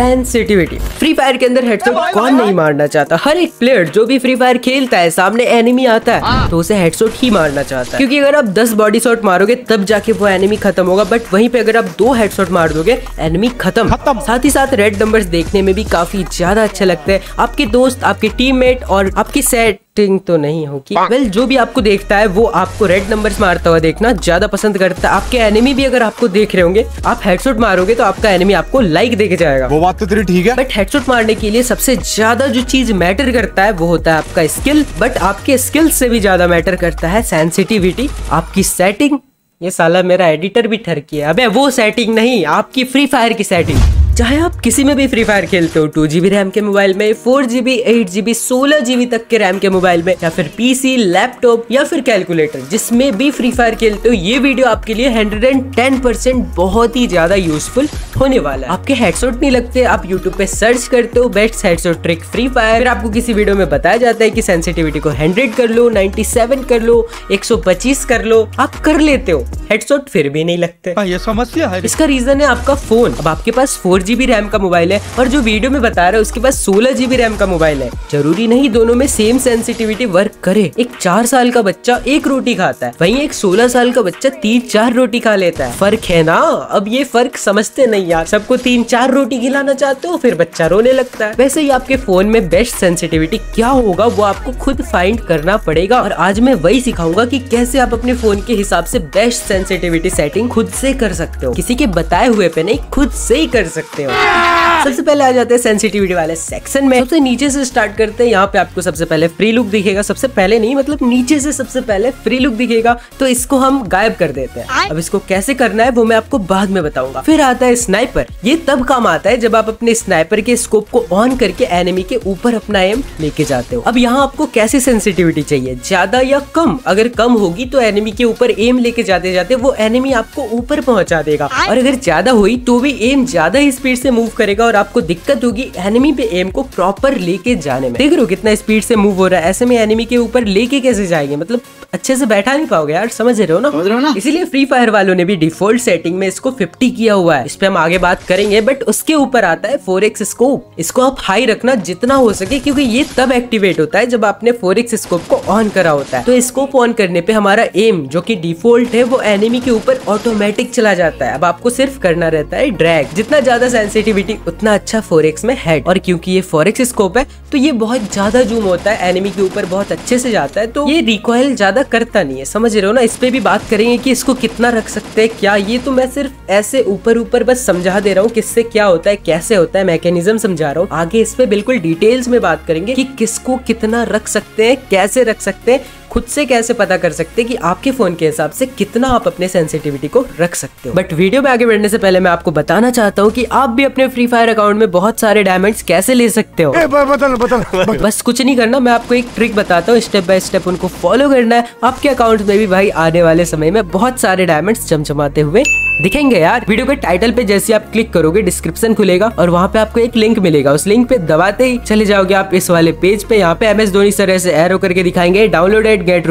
Sensitivity. Free fire के अंदर headshot कौन नहीं मारना चाहता। हर एक प्लेयर जो भी फ्री फायर खेलता है, सामने एनिमी आता है तो उसे हेडशॉट ही मारना चाहता है, क्योंकि अगर आप 10 बॉडी शॉट मारोगे तब जाके वो एनिमी खत्म होगा। बट वहीं पे अगर आप 2 हेडशॉट मार दोगे, एनिमी खत्म। साथ ही साथ रेड नंबर्स देखने में भी काफी ज्यादा अच्छा लगता है। आपके दोस्त, आपके टीममेट और आपकी सेट तो नहीं होगी। वेल, जो भी आपको देखता है वो आपको रेड नंबर्स मारता हुआ देखना ज्यादा पसंद करता है। आपके एनिमी भी अगर आपको देख रहे होंगे, आप हेडशॉट मारोगे तो आपका एनिमी आपको लाइक देके जाएगा। वो बात तो तेरी ठीक है, बट हेडशॉट मारने के लिए सबसे ज्यादा जो चीज मैटर करता है वो होता है आपका स्किल। बट आपके स्किल से भी ज्यादा मैटर करता है सेंसिटिविटी, आपकी सेटिंग। ये साला मेरा एडिटर भी ठरकी है। अबे वो सेटिंग नहीं, आपकी फ्री फायर की सेटिंग। चाहे आप किसी में भी फ्री फायर खेलते हो, 2 GB रैम के मोबाइल में, 4 GB, 8 GB, 16 GB तक के रैम के मोबाइल में, या फिर पीसी, लैपटॉप या फिर कैलकुलेटर, जिसमें भी फ्री फायर खेलते हो, ये वीडियो आपके लिए 110% बहुत ही ज्यादा यूजफुल होने वाला है। आपके हेडशॉट नहीं लगते। आप यूट्यूब पे सर्च करते हो best headshot trick Free Fire, फिर आपको किसी वीडियो में बताया जाता है कि सेंसिटिविटी को 100 कर लो, 97 कर लो, 125 कर लो। आप कर लेते हो, हेडशॉट फिर भी नहीं लगते। ये समस्या है। इसका रीजन है आपका फोन। अब आपके पास 4 GB रैम का मोबाइल है और जो वीडियो में बता रहा है उसके पास 16 GB रैम का मोबाइल है। जरूरी नहीं दोनों में सेम सेंसिटिविटी वर्क करे। एक 4 साल का बच्चा 1 रोटी खाता है, वहीं एक 16 साल का बच्चा 3-4 रोटी खा लेता है। फर्क है ना। अब ये फर्क समझते नहीं यार। सबको 3-4 रोटी खिलाना चाहते हो, फिर बच्चा रोने लगता है। वैसे ही आपके फोन में बेस्ट सेंसिटिविटी क्या होगा वो आपको खुद फाइंड करना पड़ेगा, और आज मैं वही सिखाऊंगा कि कैसे आप अपने फोन के हिसाब से बेस्ट सेंसिटिविटी सेटिंग खुद से कर सकते हो। किसी के बताए हुए पे नहीं, खुद से ही कर सकते हो। सबसे पहले आ जाते हैं सेंसिटिविटी वाले सेक्शन में। सबसे नीचे से स्टार्ट करते हैं। यहाँ पे आपको सबसे पहले फ्री लुक दिखेगा। सबसे पहले नहीं, मतलब नीचे से सबसे पहले फ्री लुक दिखेगा, तो इसको हम गायब कर देते हैं। अब इसको कैसे करना है वो मैं आपको बाद में बताऊंगा। फिर आता है स्नाइपर। ये तब काम आता है जब आप अपने स्नाइपर के स्कोप को ऑन करके एनिमी के ऊपर अपना एम लेके जाते हो। अब यहाँ आपको कैसी सेंसिटिविटी चाहिए, ज्यादा या कम। अगर कम होगी तो एनिमी के ऊपर एम लेके जाते जाते वो एनिमी आपको ऊपर पहुंचा देगा, और अगर ज्यादा हुई तो भी एम ज्यादा ही स्पीड से मूव करेगा और आपको दिक्कत होगी एनिमी पे एम को प्रॉपर लेके जाने में। देख रहे हो कितना स्पीड से मूव हो रहा है। ऐसे में एनिमी के ऊपर लेके कैसे जाएंगे, मतलब अच्छे से बैठा नहीं पाओगे यार। समझ रहे हो ना? इसीलिए फ्री फायर वालों ने भी डिफॉल्ट सेटिंग में इसको 50 किया हुआ है। इस पे हम आगे बात करेंगे। बट उसके ऊपर आता है 4x स्कोप। इसको आप हाई रखना जितना हो सके, क्योंकि ये तब एक्टिवेट होता है जब आपने 4x स्कोप को ऑन करा होता है। तो स्कोप ऑन करने पे हमारा एम जो कि डिफॉल्ट है वो एनिमी के ऊपर ऑटोमेटिक चला जाता है। अब आपको सिर्फ करना रहता है ड्रैग। जितना ज्यादा सेंसिटिविटी उतना अच्छा 4x में हेड। और क्योंकि ये 4x स्कोप है तो ये बहुत ज्यादा जूम होता है, एनिमी के ऊपर बहुत अच्छे से जाता है, तो ये रिकॉइल ज्यादा करता नहीं है। समझ रहे हो ना। इस पे भी बात करेंगे कि इसको कितना रख सकते हैं क्या। ये तो मैं सिर्फ ऐसे ऊपर ऊपर बस समझा दे रहा हूँ किससे क्या होता है, कैसे होता है, मैकेनिज्म समझा रहा हूँ। आगे इस पे बिल्कुल डिटेल्स में बात करेंगे कि किसको कितना रख सकते हैं, कैसे रख सकते हैं, खुद से कैसे पता कर सकते हैं कि आपके फोन के हिसाब से कितना आप अपने सेंसिटिविटी को रख सकते हो। बट वीडियो में आगे बढ़ने से पहले मैं आपको बताना चाहता हूँ कि आप भी अपने फ्री फायर अकाउंट में बहुत सारे डायमंड्स कैसे ले सकते हो। बस कुछ नहीं करना, मैं आपको एक ट्रिक बताता हूँ। स्टेप बाय स्टेप उनको फॉलो करना है। आपके अकाउंट में भी भाई आने वाले समय में बहुत सारे डायमंड्स चमचमाते हुए दिखेंगे यार। वीडियो के टाइटल पे जैसे आप क्लिक करोगे डिस्क्रिप्शन खुलेगा और वहाँ पे आपको एक लिंक मिलेगा। उस लिंक पे दबाते ही चले जाओगे आप इस वाले पेज पे। यहाँ पे MS धोनी सर ऐसे एरो करके दिखाएंगे, डाउनलोडेड गेट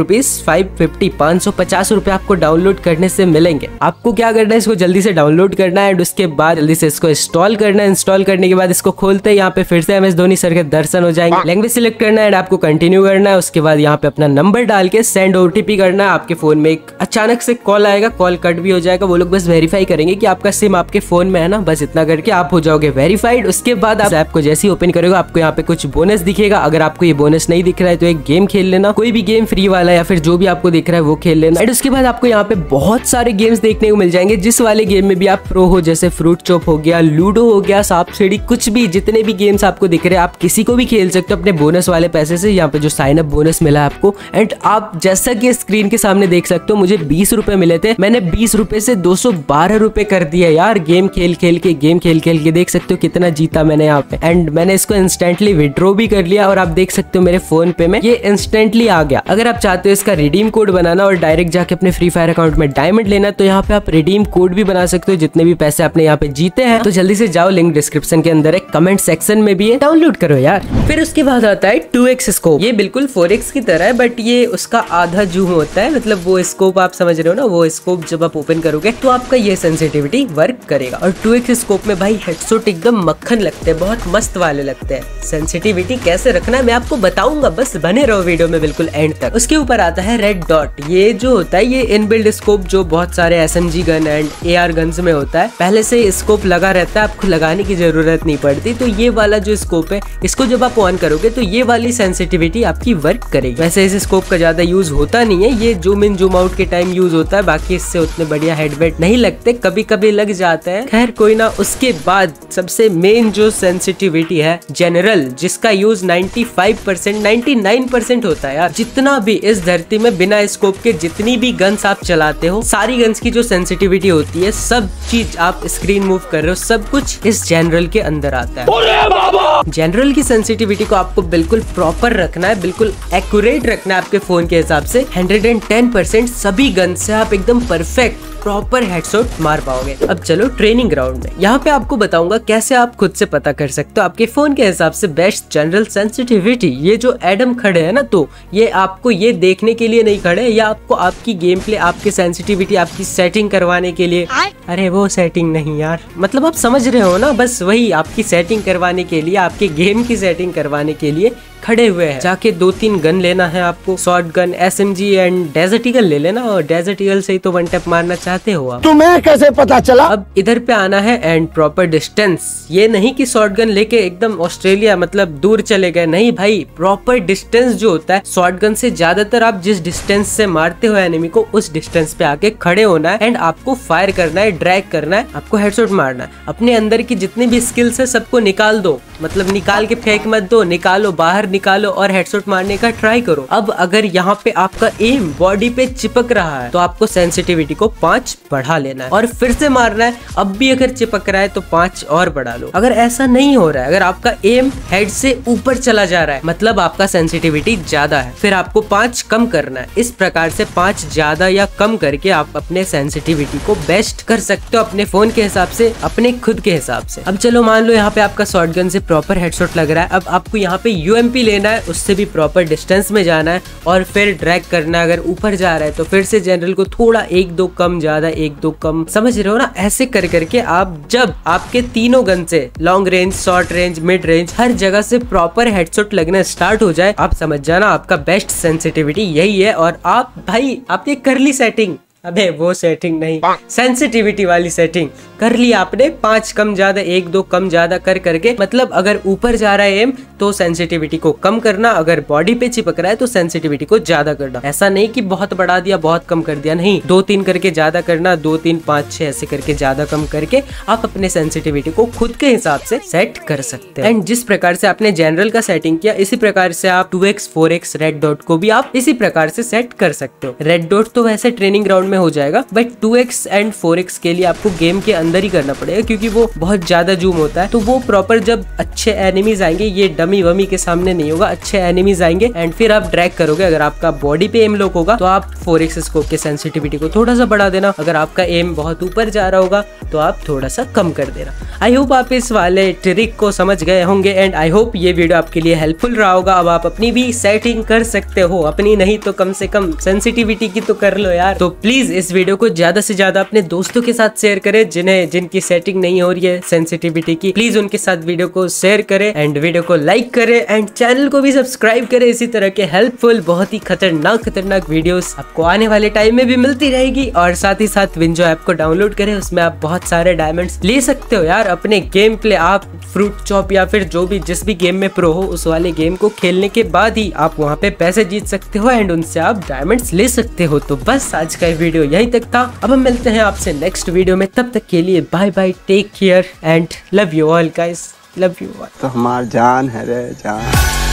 ₹550 आपको डाउनलोड करने से मिलेंगे। आपको क्या करना है, इसको जल्दी से डाउनलोड करना है एंड उसके बाद जल्दी से इसको इंस्टॉल करना है। इंस्टॉल करने के बाद इसको खोलते हैं, यहाँ पे फिर से MS धोनी सर के दर्शन हो जाएंगे। लैंग्वेज सिलेक्ट करना है एंड आपको कंटिन्यू करना है। उसके बाद यहाँ पे अपना नंबर डाल के सेंड OTP करना है। आपके फोन में एक अचानक से कॉल आएगा, कॉल कट भी हो जाएगा। वो लोग बस वेरीफाई करेंगे कि आपका सिम आपके फोन में है ना। बस इतना करके आप हो जाओगे वेरीफाइड। उसके बाद आप ऐप को जैसे ही ओपन करोगे आपको यहाँ पे कुछ बोनस दिखेगा। अगर आपको ये बोनस नहीं दिख रहा है तो एक गेम खेल लेना, कोई भी गेम फ्री वाला या फिर जो भी आपको दिख रहा है वो खेल लेना। एंड उसके बाद आपको यहाँ पे बहुत सारे गेम्स देखने को मिल जाएंगे जिस वाले गेम में भी आप प्रो हो, जैसे फ्रूट चॉप हो गया, लूडो हो गया, सांप सीढ़ी, कुछ भी जितने भी गेम्स आपको दिख रहे हैं आप किसी को भी खेल सकते हो अपने बोनस वाले पैसे से। यहाँ पे जो साइन अप बोनस मिला आपको, एंड आप जैसा कि स्क्रीन के सामने देख सकते हो मुझे 20 रुपए मिले थे। मैंने 20 रुपए से 212 रुपए कर दिया यार, गेम खेल के। देख सकते हो कितना जीता मैंने यहाँ पे। एंड मैंने इसको इंस्टेंटली विड्रॉ भी कर लिया और आप देख सकते हो मेरे फोन पे में ये इंस्टेंटली आ गया। अगर आप चाहते हो इसका रिडीम कोड बनाना और डायरेक्ट जाके अपने फ्री फायर अकाउंट में डायमंड लेना, तो यहाँ पे आप रिडीम कोड भी बना सकते हो जितने भी पैसे आपने यहाँ पे जीते हैं। तो जल्दी से जाओ, लिंक डिस्क्रिप्शन के अंदर है, कमेंट सेक्शन में भी है, डाउनलोड करो यार। फिर उसके बाद आता है 2x स्कोप। ये बिल्कुल 4x की तरह है बट ये उसका आधा जूम होता है, मतलब वो स्कोप आप समझ रहे हो ना। वो स्कोप जब आप ओपन करोगे तो आपका ये सेंसिटिविटी वर्क करेगा। और 2x स्कोप में भाई हेडशॉट एकदम मक्खन लगते हैं, बहुत मस्त वाले लगते हैं। सेंसिटिविटी कैसे रखना है मैं आपको बताऊंगा, बस बने रहो वीडियो में बिल्कुल एंड तक। उसके ऊपर आता है रेड डॉट। ये जो होता है ये इनबिल्ड स्कोप जो बहुत सारे SMG gun and AR guns में होता है, पहले से स्कोप लगा रहता है, आपको लगाने की जरूरत नहीं पड़ती। तो ये वाला जो स्कोप है इसको जब आप ऑन करोगे तो ये वाली सेंसिटिविटी आपकी वर्क करेगी। वैसे इस स्कोप का ज्यादा यूज होता नहीं है, ये ज़ूम इन ज़ूम आउट के टाइम यूज होता है, बाकी इससे उतने बढ़िया हेडवेट नहीं लगते, कभी कभी लग जाते हैं। खैर कोई ना। उसके बाद सबसे मेन जो सेंसिटिविटी है जनरल, जिसका यूज 95% 99% होता है यार। जितना भी इस धरती में बिना स्कोप के जितनी भी गन्स आप चलाते हो, सारी गन्स की जो सेंसिटिविटी होती है, सब चीज आप स्क्रीन मूव कर रहे हो, सब कुछ इस जनरल के अंदर आता है। जनरल की सेंसिटिविटी को आपको बिल्कुल प्रॉपर रखना है, बिल्कुल एक्यूरेट रखना है आपके फोन के हिसाब से। 110% सभी गन से आप एकदम परफेक्ट प्रॉपर हेडशॉट मार पाओगे। अब चलो ट्रेनिंग ग्राउंड में। यहाँ पे आपको बताऊंगा कैसे आप खुद से पता कर सकते हो आपके फोन के हिसाब से बेस्ट जनरल सेंसिटिविटी। ये जो एडम खड़े है ना, तो ये आपको ये देखने के लिए नहीं खड़े, या आपको आपकी गेम प्ले, आपकी सेंसिटिविटी, आपकी सेटिंग करवाने के लिए। अरे वो सेटिंग नहीं यार, मतलब आप समझ रहे हो ना, बस वही आपकी सेटिंग करवाने के लिए, आपके गेम की सेटिंग करवाने के लिए खड़े हुए हैं। जाके 2-3 गन लेना है आपको, shotgun, SMG and desert eagle ले लेना, और डेजर्ट ईगल से ही तो 1 टैप मारना चाहते हो आप। तुम्हें कैसे पता चला? अब इधर पे आना है एंड प्रॉपर डिस्टेंस। ये नहीं कि शॉटगन लेके एकदम ऑस्ट्रेलिया मतलब दूर चले गए, नहीं भाई, प्रॉपर डिस्टेंस जो होता है शॉटगन से ज्यादातर आप जिस डिस्टेंस से मारते हो एनिमी को, उस डिस्टेंस पे आके खड़े होना है एंड आपको फायर करना है, ड्रैग करना है, आपको हेडशॉट मारना है। अपने अंदर की जितनी भी स्किल्स है सबको निकाल दो, मतलब निकाल के फेंक मत दो, निकालो बाहर निकालो और हेडशॉट मारने का ट्राई करो। अब अगर यहाँ पे आपका एम बॉडी पे चिपक रहा है तो आपको सेंसिटिविटी को 5 बढ़ा लेना है और फिर से मारना है। अब भी अगर चिपक रहा है तो 5 और बढ़ा लो। अगर ऐसा नहीं हो रहा है, अगर आपका एम हेड से ऊपर चला जा रहा है, मतलब आपका सेंसिटिविटी ज्यादा है, फिर आपको 5 कम करना है। इस प्रकार से 5 ज्यादा या कम करके आप अपने सेंसिटिविटी को बेस्ट कर सकते हो अपने फोन के हिसाब से, अपने खुद के हिसाब से। अब चलो मान लो यहाँ पे आपका शॉटगन से प्रॉपर हेडशॉट लग रहा है, अब आपको यहाँ पे UMP लेना है, उससे भी प्रॉपर डिस्टेंस में जाना है और फिर ड्रैग करना है। अगर ऊपर जा रहा है तो फिर से जनरल को थोड़ा 1-2 कम, ज्यादा 1-2 कम, समझ रहे हो ना। ऐसे कर करके आप जब आपके तीनों गन से long range, short range, mid range, हर जगह से प्रॉपर हेडशॉट लगना स्टार्ट हो जाए, आप समझ जाना आपका बेस्ट सेंसिटिविटी यही है। और आप भाई आपने कर ली सेटिंग, अबे वो सेटिंग नहीं, सेंसिटिविटी वाली सेटिंग कर ली आपने, 5 कम ज्यादा, 1-2 कम ज्यादा कर करके। मतलब अगर ऊपर जा रहा है एम तो सेंसिटिविटी को कम करना, अगर बॉडी पे चिपक रहा है तो सेंसिटिविटी को ज्यादा करना। ऐसा नहीं कि बहुत बढ़ा दिया, बहुत कम कर दिया, नहीं, 2-3 करके ज्यादा करना, 2-3-5-6 ऐसे करके ज्यादा कम करके आप अपने सेंसिटिविटी को खुद के हिसाब से सेट कर सकते हैं। एंड जिस प्रकार से आपने जनरल का सेटिंग किया, इसी प्रकार से आप 2x 4x रेड डॉट को भी आप इसी प्रकार से सेट कर सकते हो। रेड डॉट तो वैसे ट्रेनिंग ग्राउंड में हो जाएगा, बट 2x एंड 4x के लिए आपको गेम के अंदर ही करना पड़ेगा, क्योंकि वो बहुत ज्यादा जूम होता है। तो वो प्रॉपर जब अच्छे एनिमीज आएंगे, ये डमी वमी के सामने नहीं होगा, अच्छे एनिमीज आएंगे एंड फिर आप ड्रैग करोगे। अगर आपका बॉडी पे एम लॉक होगा तो आप 4x स्कोप के सेंसिटिविटी को थोड़ा सा बढ़ा देना, अगर आपका एम बहुत ऊपर जा रहा होगा तो आप थोड़ा सा कम कर देना। आई होप आप इस वाले ट्रिक को समझ गए होंगे एंड आई होप ये वीडियो आपके लिए हेल्पफुल रहा होगा। अब आप अपनी भी सेटिंग कर सकते हो, अपनी नहीं तो कम से कम सेंसिटिविटी की तो कर लो यार। तो प्लीज इस वीडियो को ज्यादा से ज्यादा अपने दोस्तों के साथ शेयर करें जिनकी सेटिंग नहीं हो रही है सेंसिटिविटी की, प्लीज उनके साथ वीडियो को शेयर करें एंड वीडियो को लाइक करें एंड चैनल को भी सब्सक्राइब करें। इसी तरह के हेल्पफुल, बहुत ही खतरनाक वीडियोस आपको आने वाले टाइम में भी मिलती रहेगी। और साथ ही साथ विंजो ऐप को डाउनलोड करें, उसमें आप बहुत सारे डायमंड्स ले सकते हो यार। अपने गेम प्ले, आप फ्रूट चॉप या फिर जो भी जिस भी गेम में प्रो हो, उस वाले गेम को खेलने के बाद ही आप वहाँ पे पैसे जीत सकते हो एंड उनसे आप डायमंड्स ले सकते हो। तो बस आज का वीडियो यहीं तक था, अब हम मिलते हैं आपसे नेक्स्ट वीडियो में, तब तक के लिए bye bye, take care and love you all guys, love you all. तो हमार जान है रे जान।